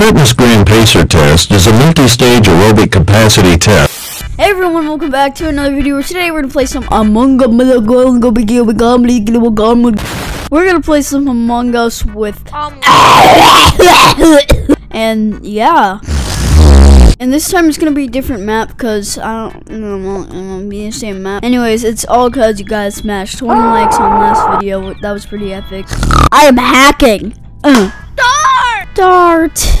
FitnessGram Pacer Test is a multi-stage aerobic capacity test. Hey everyone, welcome back to another video where today we're going to play some Among Us. We're going to play some Among Us with... and yeah. And this time it's going to be a different map because I don't know, I'm going to be the same map. Anyways, it's all because you guys smashed 20 likes on last video. That was pretty epic. I am hacking. DART! DART!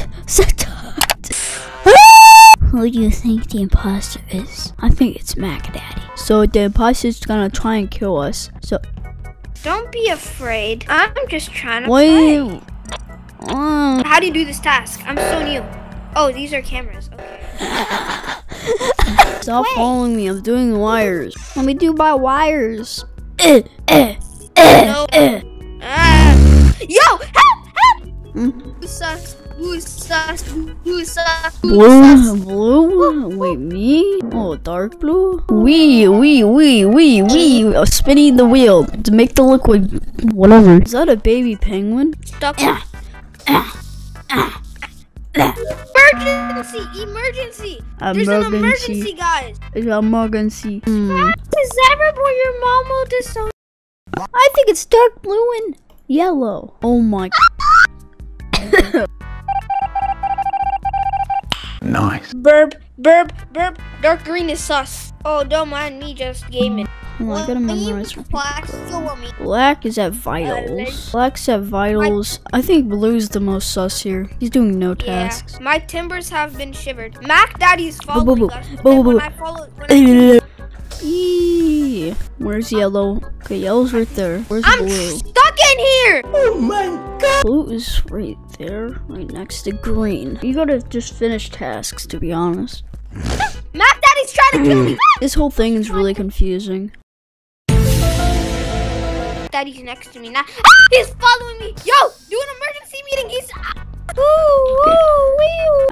Who do you think the imposter is? I think it's Mac Daddy. So the imposter's gonna try and kill us. So don't be afraid. I'm just trying to play. How do you do this task? I'm so new. Oh, these are cameras. Okay. Stop following me. I'm doing wires. Let me do my wires. Yo! Help! Blue? Wait, me? Oh, dark blue? We spinning the wheel to make the liquid. Whatever. Is that a baby penguin? Stop. Emergency! Emergency! There's an emergency, guys! There's an emergency. Is that where your mom will disown? I think it's dark blue and yellow. Oh my god. Nice. Burp. Dark green is sus. Oh, don't mind me just gaming. Oh, I gotta memorize. Black is at vitals. Black's at vitals. I think blue's the most sus here. He's doing no tasks. Yeah. My timbers have been shivered. Mac Daddy's following us. Where's yellow? Okay, yellow's right there. Where's blue? Stuck in here! Oh my god! Blue is right there, right next to green. You gotta just finish tasks, to be honest. Mac Daddy's trying to kill me! This whole thing is really confusing. Daddy's next to me now. Ah, he's following me! Yo! Do an emergency meeting! He's...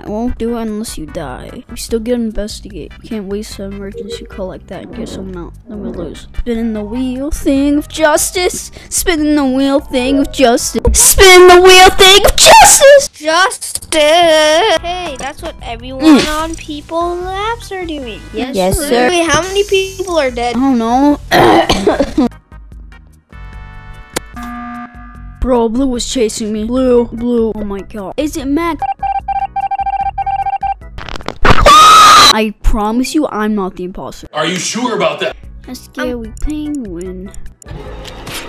I won't do it unless you die. We still get to investigate. We can't waste an emergency call like that and get someone out. Then we lose. Spinning the wheel thing of justice. Spinning the wheel thing of justice. Spin the wheel thing of justice. Justice. Hey, that's what everyone on People Labs are doing. Yes, sir. Wait, how many people are dead? I don't know. Bro, blue was chasing me. Blue. Oh my god. Is it Mac? I promise you I'm not the imposter. Are you sure about that? A scary penguin.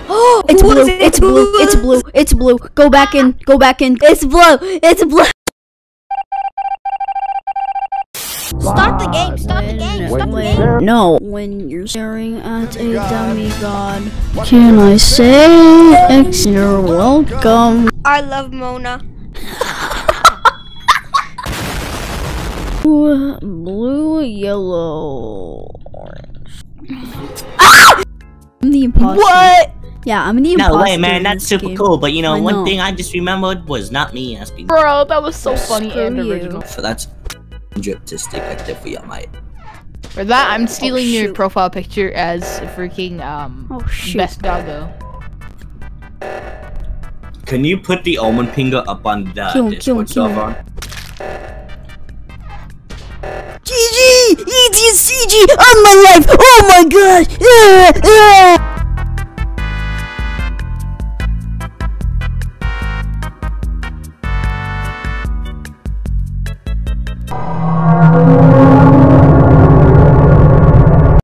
Oh, it's blue. It's blue. It's blue. It's blue. Go back in. Go back in. It's blue. It's blue. Start the game. Stop the game. Stop the game. No. When you're staring at a demigod, can I say X? You're welcome. I love Mona. Blue, yellow, orange. Ah! I'm the imposter. What? Yeah, I'm the imposter. No way, man. That's super cool. But you know, one thing I just remembered was not me asking. Bro, that was so funny and original. So that's. Drip to stick active for your might. For that, I'm stealing your profile picture as freaking best doggo. Can you put the almond finger up on that? Kill him. GG! ETCG! On my life! Oh my god!